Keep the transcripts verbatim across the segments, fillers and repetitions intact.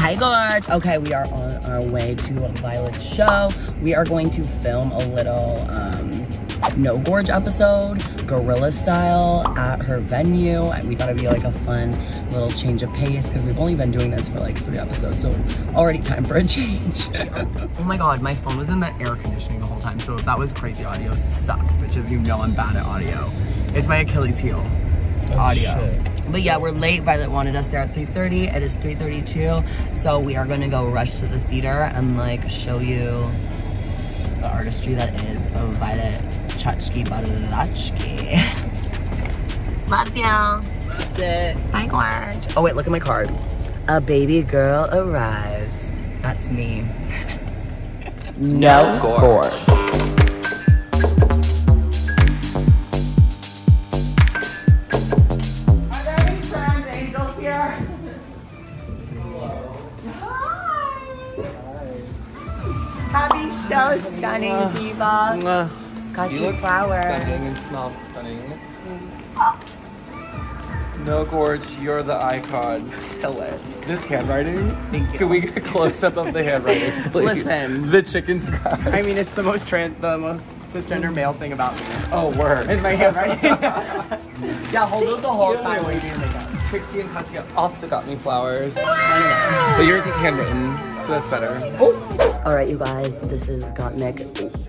Hi gorge. Okay, we are on our way to Violet's show. We are going to film a little um, no gorge episode, guerrilla style, at her venue. And we thought it'd be like a fun little change of pace because we've only been doing this for like three episodes, so already time for a change. Oh my God, my phone was in the air conditioning the whole time, so if that was crazy audio, sucks, bitches. You know I'm bad at audio. It's my Achilles heel. Oh, audio. Shit. But yeah, we're late. Violet wanted us there at three thirty. It is three thirty-two, so we are gonna go rush to the theater and like show you the artistry that is of Violet Chachki Balachki. Loves y'all. Loves it. Bye, gorge. Oh wait, look at my card. A baby girl arrives. That's me. No gorge. gorge. Happy show, stunning uh, diva. Uh, Got you, you flowers. Stunning and smell stunning. Oh. No gorge, you're the icon. Hello. This handwriting. Thank you. Can we get a close up of the handwriting, please? Listen, the chicken scratch. I mean, it's the most trans, the most cisgender male thing about me. Oh, word. It's my handwriting. Yeah, hold those the whole you. time while you do makeup. Trixie and Katya also got me flowers. Wow. But yours is handwritten, so that's better. Oh. All right, you guys, this is Gottmik.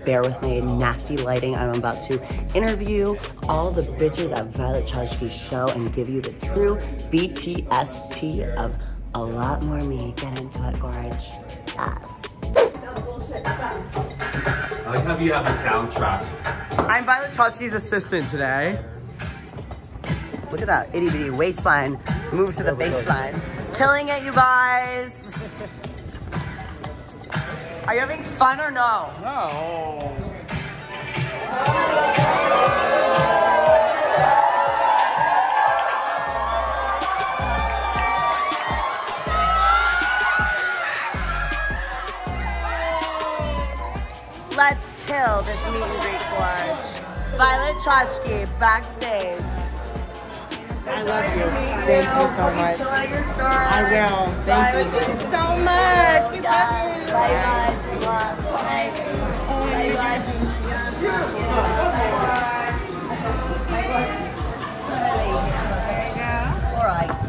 Bear with me, nasty lighting. I'm about to interview all the bitches at Violet Chachki's show and give you the true B T S T of a lot more me. Get into it, gorge. Yes. I like how you have a soundtrack. I'm Violet Chachki's assistant today. Look at that itty bitty waistline. Move to the baseline. Killing it, you guys. Are you having fun or no? No. Let's kill this meet and greet, gorge. Violet Chachki, backstage. I love you. Thank you so much. I will. Thank you. Thank you so much. We love you. Bye bye. Bye bye. There you go. All right.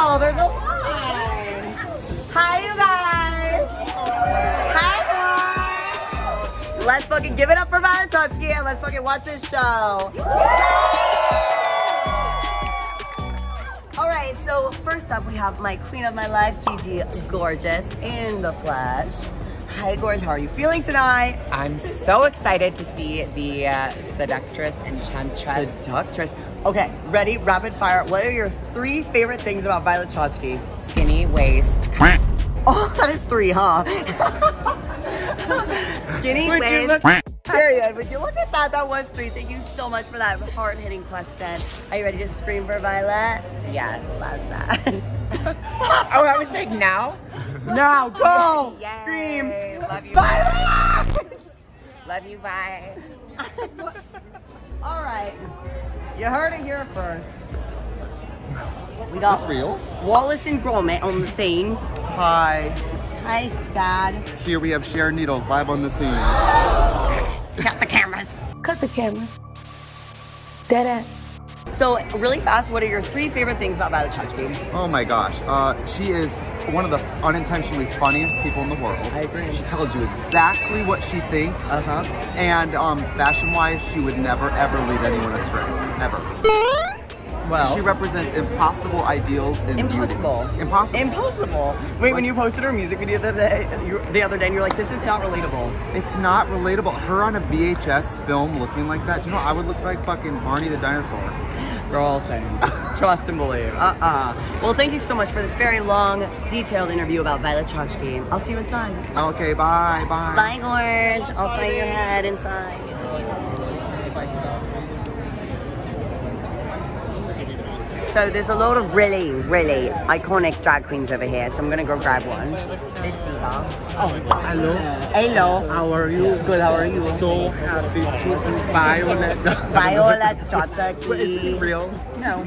Oh, there's a line. Hi, you guys. Hi, guys. Let's fucking give it up for Violet Chachki and let's fucking watch this show. So first up, we have my queen of my life, Gigi Gorgeous, in the flesh. Hi, gorge. How are you feeling tonight? I'm so excited to see the uh, seductress and chantress. Seductress. Okay, ready? Rapid fire. What are your three favorite things about Violet Chachki? Skinny waist. Oh, that is three, huh? Skinny Would waist. Period. Would you look at that? That was three. Thank you so much for that hard-hitting question. Are you ready to scream for Violet? Yes. Love that. Oh, I was like, now? Now, go! Yay. Scream! Love you, Violet! Love you, bye. All right. You heard it here first. We got That's real. Wallace and Gromit on the scene. Hi. Hi, Dad. Here we have Sharon Needles live on the scene. Cut the cameras. Cut the cameras. Dead ass. So really fast, what are your three favorite things about Violet Chachki? Oh my gosh. Uh, she is one of the unintentionally funniest people in the world. I agree. She tells you exactly what she thinks. Uh-huh. And um, fashion-wise, she would never, ever lead anyone astray. Ever. Well, she represents impossible ideals in impossible. beauty. Impossible. Impossible. Wait, like, when you posted her music video the other day, you, the other day, and you're like, "This is not relatable." It's not relatable. Her on a V H S film looking like that. Do you know I would look like fucking Barney the dinosaur? We're all saying, trust and believe. Uh uh. Well, thank you so much for this very long, detailed interview about Violet Chachki. I'll see you inside. Okay. Bye. Bye. Bye, gorge. I'll sign your head inside. So there's a lot of really, really iconic drag queens over here, so I'm gonna go grab one. This diva. Oh, hello. Hello. How are you? Good, how are you? So happy to do Violet. Violet Chachki. Is this real? No.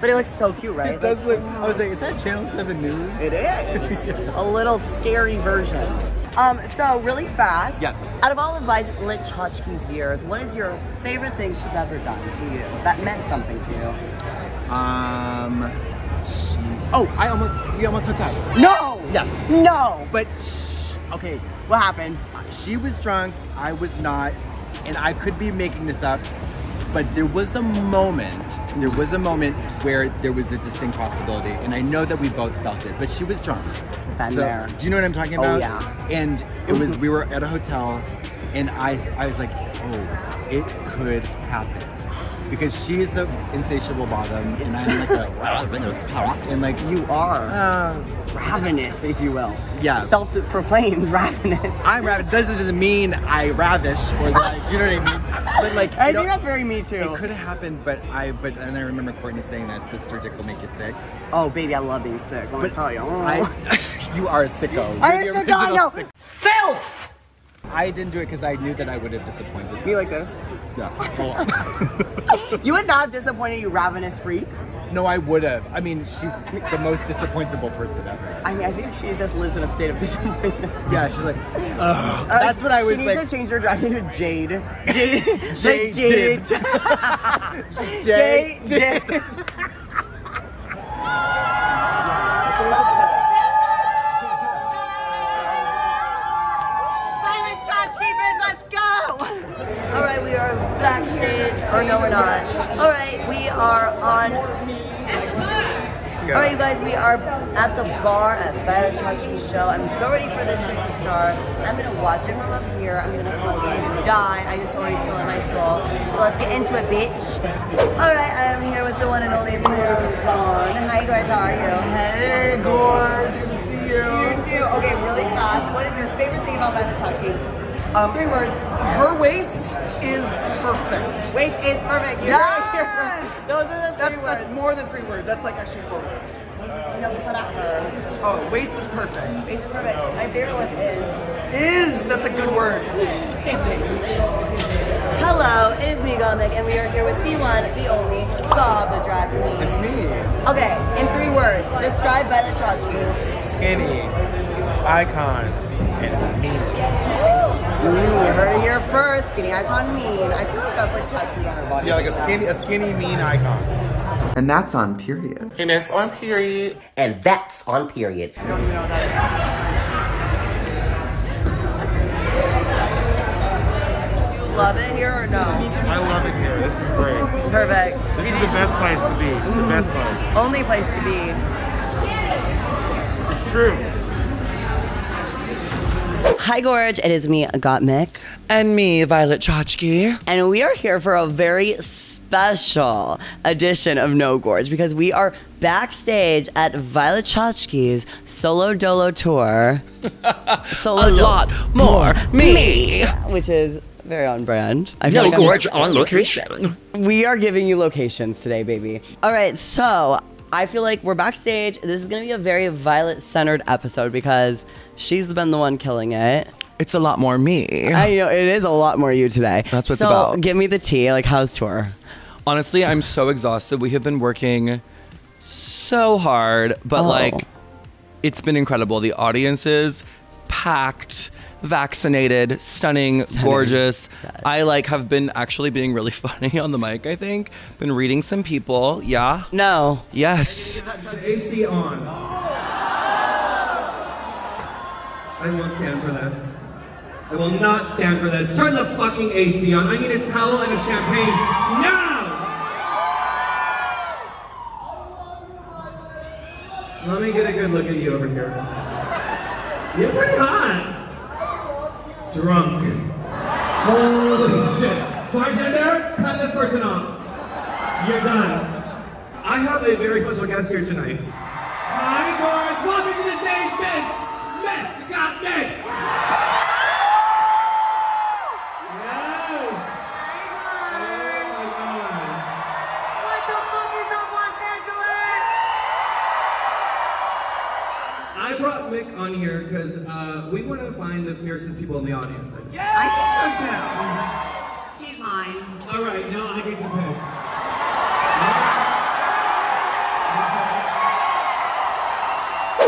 But it looks so cute, right? It does look, I was like, is that Channel seven News? It is. A little scary version. Um, so really fast. Yes. Out of all of Violet Chachki's years, what is your favorite thing she's ever done to you that meant something to you? Um, she, oh, I almost, we almost hooked up. No! Yes. No! But, shh, okay, what happened? She was drunk, I was not, and I could be making this up, but there was a moment, there was a moment where there was a distinct possibility, and I know that we both felt it, but she was drunk. Been so, there. Do you know what I'm talking about? Oh, yeah. And it was, we were at a hotel, and I, I was like, oh, it could happen. Because she is an insatiable bottom, and I'm like a ravenous top. And like, you are uh, ravenous, if you will. Yeah. Self-proclaimed ravenous. I'm ravenous. That doesn't mean I ravish, or that I, do you know what I mean? But like, I think that's very me too. It could have happened, but I, but, and I remember Courtney saying that, sister, dick will make you sick. Oh, baby, I love being sick. Let me tell you. Oh. You are a sicko. I'm a sicko, no. Sick. Filth! I didn't do it because I knew that I would have disappointed you. You like this? Yeah. You would not have disappointed, you ravenous freak? No, I would have. I mean, she's the most disappointable person ever. I mean, I think she just lives in a state of disappointment. Yeah, she's like, ugh. Uh, that's what I was like. She needs like, to change her drag into Jade. Jade. Jade. Jade. Jade. Jade. Jade. Or no, we're not. All right, we are on. All right, you guys, we are at the bar at Violet Chachki's show. I'm so ready for this shit to start. I'm gonna watch it from up here. I'm gonna fucking die. I just already feel in my soul. So let's get into it, bitch. All right, I am here with the one and only Gorgon. Hi, Gorge, how are you? Hey, Gorge, good to see you. You too. Okay, really fast. What is your favorite thing about Violet Chachki? Um, Three words. Her waist is perfect. Waist is perfect. You're yes! Right. Those are the that's, three that's words. That's more than three words. That's like actually four words. No, we put out her. Oh, waist is perfect. Waist is perfect. My favorite one is. Is. That's a good word. Hello, it is me, Gomic, and we are here with the one, the only, Bob the Drag Queen. It's me. Okay, in three words, describe Violet Chachki. Skinny, icon, and mean. You heard it here first. Skinny icon, mean. I feel like that's like tattooed on her body. Yeah, like a skinny, a skinny, mean icon. And that's on period. And that's on period. And that's on period. I don't even know what that is. You love it here or no? I love it here. This is great. Perfect. This is the best place to be. Mm. The best place. Only place to be. It's true. Hi, Gorge. It is me, Gottmik. And me, Violet Chachki. And we are here for a very special edition of No Gorge because we are backstage at Violet Chachki's Solo Dolo Tour. Solo a Dolo lot more me. me. Which is very on brand. I no like Gorge on location. We are giving you locations today, baby. All right, so I feel like we're backstage. This is going to be a very Violet-centered episode because she's been the one killing it. It's a lot more me. I know. It is a lot more you today. That's what's so about. So give me the tea. Like, how's tour? Honestly, I'm so exhausted. We have been working so hard, but oh. like, it's been incredible. The audience is packed, vaccinated, stunning, stunning. gorgeous. God. I like have been actually being really funny on the mic, I think. Been reading some people, yeah? No. Yes. A C on. Oh. I won't stand for this. I will not stand for this. Turn the fucking A C on. I need a towel and a champagne now! Let me get a good look at you over here. You're pretty hot. Drunk. Holy shit. Bartender, cut this person off. You're done. I have a very special guest here tonight. Hi, guards. Welcome to the stage, Miss. Miss Gottmik. Yes. Oh my God. What the fuck is up, Los Angeles? I brought Mick on here because uh, we want to find the fiercest people in the audience. Yeah, I think so too. She's mine. All right, now I get to pick.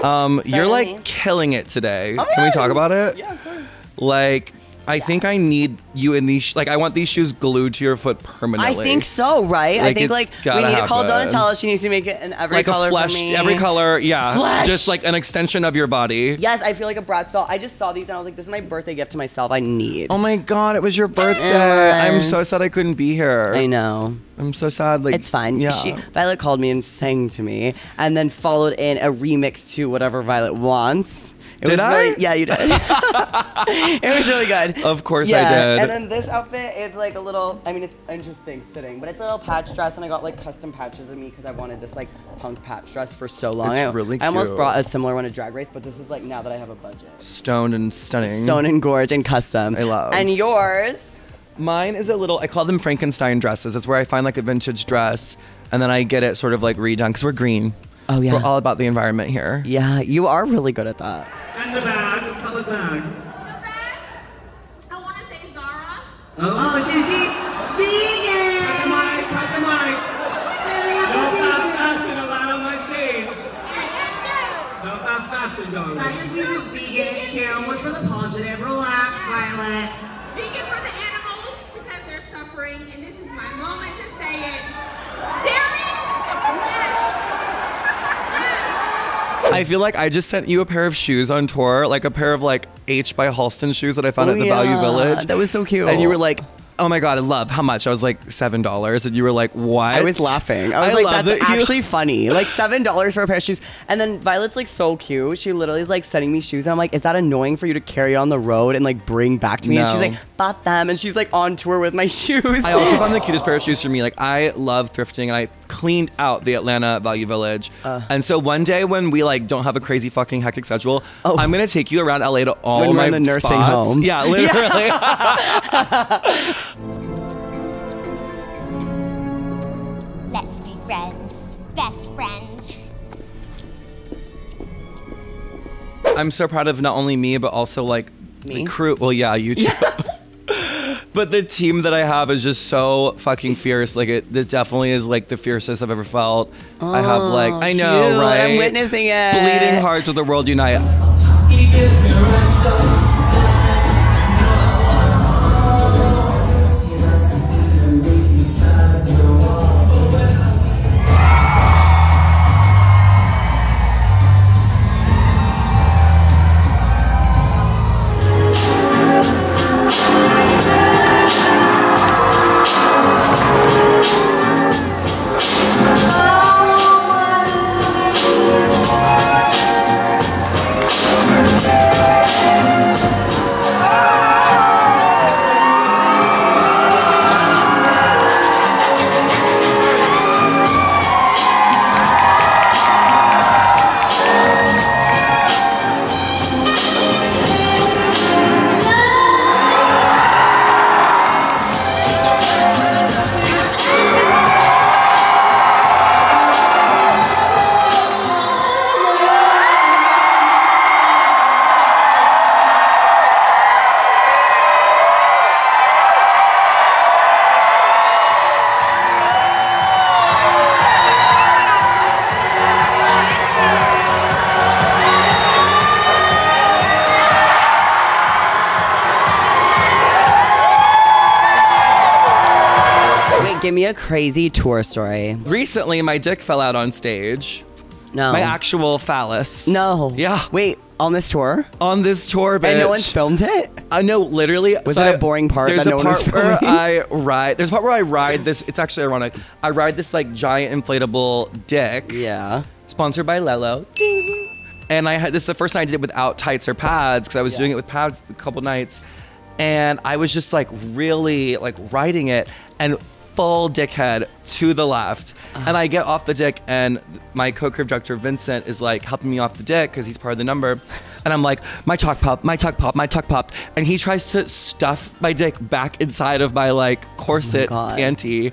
Um, you're like killing it today. Oh, can we talk about it? Yeah, of course. Like, I yeah. think I need you in these, sh like, I want these shoes glued to your foot permanently. I think so, right? Like, I think, like, we need happen. to call Donatella. She needs to make it in every like color a flesh, for me. Every color, yeah. Flesh. Just, like, an extension of your body. Yes, I feel like a brat doll. I just saw these, and I was like, this is my birthday gift to myself. I need. Oh, my God. It was your birthday. Yes. I'm so sad I couldn't be here. I know. I'm so sad. Like, it's fine. Yeah. She, Violet called me and sang to me, and then followed in a remix to Whatever Violet Wants. It did was I? Really, yeah, you did. It was really good. Of course yeah. I did. And then this outfit is like a little, I mean, it's interesting sitting, but it's a little patch dress, and I got like custom patches of me because I wanted this like punk patch dress for so long. It's I, really cute. I almost brought a similar one to Drag Race, but this is like now that I have a budget. Stoned and stunning. Stoned and gorge and custom. I love. And yours? Mine is a little, I call them Frankenstein dresses. It's where I find like a vintage dress, and then I get it sort of like redone because we're green. Oh, yeah. We're all about the environment here. Yeah, you are really good at that. And the bag, public bag. The bag? I want to say Zara. Oh, oh she's she, vegan. Cut the mic, cut the mic. No fast fashion allowed on my stage. No fast fashion, darling. I just use vegan. Carol, look for the positive. Relax, Violet. Vegan for the animals because they're suffering, and this is my moment to say it. Dairy? I feel like I just sent you a pair of shoes on tour, like a pair of like H by Halston shoes that I found oh, at the yeah. Value Village. That was so cute. And you were like, oh my God, I love, how much? I was like, seven dollars. And you were like, what? I was laughing. I was I like, love that's that actually funny. Like seven dollars for a pair of shoes. And then Violet's like so cute. She literally is like sending me shoes. And I'm like, is that annoying for you to carry on the road and like bring back to me? No. And she's like, bought them. And she's like on tour with my shoes. I also found the cutest pair of shoes for me. Like I love thrifting, and I cleaned out the Atlanta Value Village. Uh, and so one day when we like don't have a crazy fucking hectic schedule, oh. I'm going to take you around L A to all when my in the nursing spots. home. Yeah, literally. Yeah. Let's be friends, best friends. I'm so proud of not only me, but also like me? the crew. Well, yeah, you too. But the team that I have is just so fucking fierce. Like it, it definitely is like the fiercest I've ever felt. Oh, I have like, I know, cute. right? I'm witnessing it. Bleeding hearts of the world unite. Give me a crazy tour story. Recently, my dick fell out on stage. No. My actual phallus. No. Yeah. Wait, on this tour? On this tour, bitch. And no one's filmed it? I uh, know, literally. Was so that I, a boring part that no one was filming? There's a part where I ride, there's a part where I ride this, it's actually ironic, I ride this like giant inflatable dick. Yeah. Sponsored by Lelo. Ding. And I had, this is the first night I did it without tights or pads, because I was yeah. doing it with pads a couple nights. And I was just like really like riding it, and full dickhead to the left. Uh-huh. And I get off the dick, and my co-crew director, Vincent, is like helping me off the dick because he's part of the number. And I'm like, my tuck pop, my tuck pop, my tuck pop. And he tries to stuff my dick back inside of my like corset oh my panty.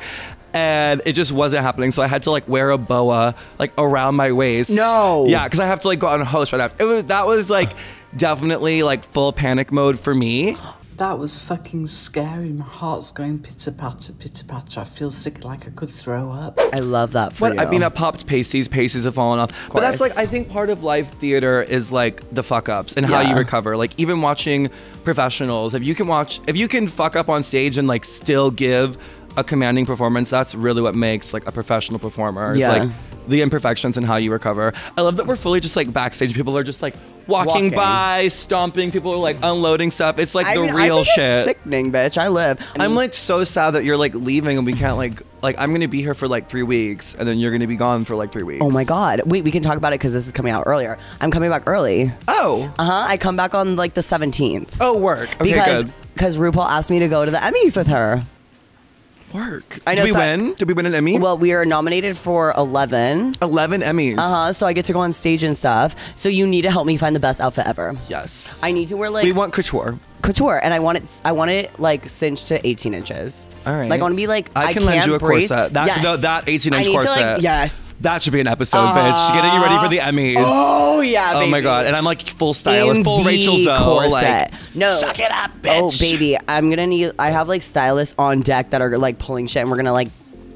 And it just wasn't happening. So I had to like wear a boa like around my waist. No. Yeah, because I have to like go out and host right after. It was, that was like definitely like full panic mode for me. That was fucking scary. My heart's going pitter-patter, pitter-patter. I feel sick, like I could throw up. I love that for you. I mean, I popped pasties. Pasties have fallen off. Of but that's like, I think part of live theater is like the fuck-ups and yeah. how you recover. Like even watching professionals, if you can watch, if you can fuck up on stage and like still give a commanding performance, that's really what makes like a professional performer. It's yeah. like the imperfections and how you recover. I love that we're fully just like backstage. People are just like walking, walking. by, stomping. People are like unloading stuff. It's like I the mean, real I think shit. It's sickening, bitch. I live. I mean, I'm like so sad that you're like leaving and we can't like like I'm gonna be here for like three weeks and then you're gonna be gone for like three weeks. Oh my god. Wait, we can talk about it because this is coming out earlier. I'm coming back early. Oh. Uh huh. I come back on like the seventeenth. Oh, work. Okay, because good. Because RuPaul asked me to go to the Emmys with her. Work. I know, Did we so win? Did we win an Emmy? Well, we are nominated for eleven. eleven Emmys. Uh-huh, so I get to go on stage and stuff. So you need to help me find the best outfit ever. Yes. I need to wear like... We want couture. Couture, and I want it, I want it like cinched to eighteen inches. All right. Like I want to be like, I, I can lend you a breathe. corset. That, yes. no, that eighteen inch corset. Like, yes. That should be an episode, uh, bitch. Getting you ready for the Emmys. Oh, yeah, baby. Oh my God, and I'm like full stylist, in full Rachel Zoe. corset. Like, no. Suck it up, bitch. Oh, baby, I'm gonna need, I have like stylists on deck that are like pulling shit and we're gonna like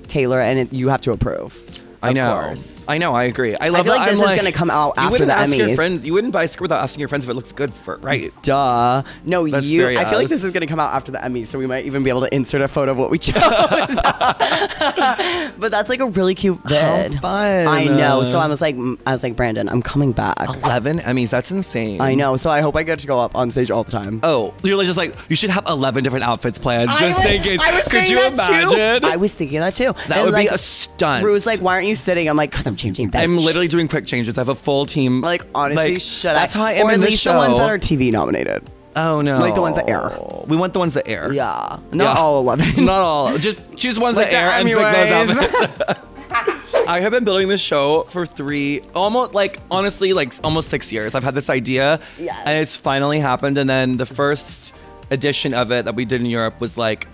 tailor and it, you have to approve. I know. Of course. I know. I agree. I love I feel like that. This I'm is like, gonna come out after the Emmys. Your friends, you wouldn't buy skirt without asking your friends if it looks good for right. Duh. No, That's you. I feel like this is gonna come out after the Emmys, so we might even be able to insert a photo of what we chose. But that's like a really cute vid. How fun. I know. So I was like, I was like, Brandon, I'm coming back. Eleven Emmys. That's insane. I know. So I hope I get to go up on stage all the time. Oh, you're just like, you should have eleven different outfits planned. I just in case. Could you imagine? Too. I was thinking that too. That and would like, be a stunt. Rue's like, why aren't you sitting? I'm like, because I'm changing bench. I'm literally doing quick changes. I have a full team. Like, honestly, like, shut up. That's how I am or in the show. Or at least the ones that are T V nominated. Oh, no. Like the ones that air. We want the ones that air. Yeah. Not yeah. all eleven. Not all. Just choose ones like that air and pick those up. I have been building this show for three, almost like, honestly, like almost six years. I've had this idea. Yes. And it's finally happened. And then the first edition of it that we did in Europe was like,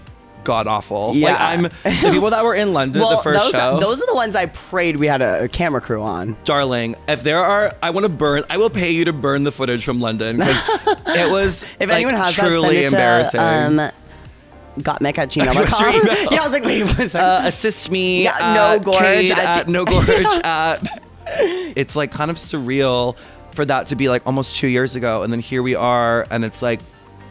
god awful. Yeah. Like I'm the people that were in London well, the first those, show. Those are the ones I prayed we had a camera crew on. Darling, if there are, I want to burn. I will pay you to burn the footage from London because it was if like, anyone has truly that, embarrassing. To, um, Gottmik at gmail dot com. Yeah, I was like, wait, what's uh, assist me? Yeah, at no gorge. Kate at at, no gorge. at. It's like kind of surreal for that to be like almost two years ago, and then here we are, and it's like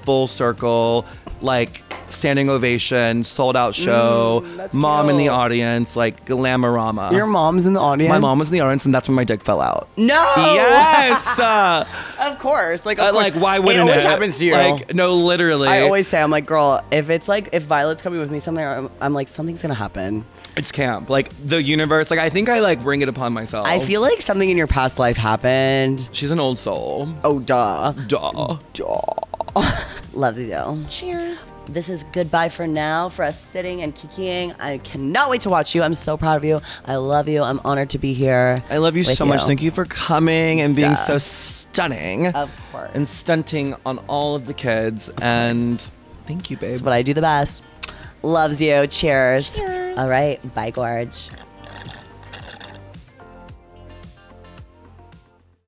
full circle, like. Standing ovation, sold out show, mm, mom cute. in the audience, like glamorama. Your mom's in the audience? My mom was in the audience and that's when my dick fell out. No! Yes! uh, of course. Like, of uh, course. Like why wouldn't it? Always it always happens to you. Like, no, literally. I always say, I'm like, girl, if it's like, if Violet's coming with me somewhere, I'm, I'm like, something's gonna happen. It's camp. Like, the universe, like, I think I like bring it upon myself. I feel like something in your past life happened. She's an old soul. Oh, duh. Duh. Duh. Love you. Cheers. This is goodbye for now for us sitting and kikiing. I cannot wait to watch you. I'm so proud of you. I love you. I'm honored to be here. I love you so much. Thank you for coming and being so stunning. Of course. And stunting on all of the kids. And thank you, babe. That's what I do the best. Loves you. Cheers. Cheers. All right. Bye, gorge.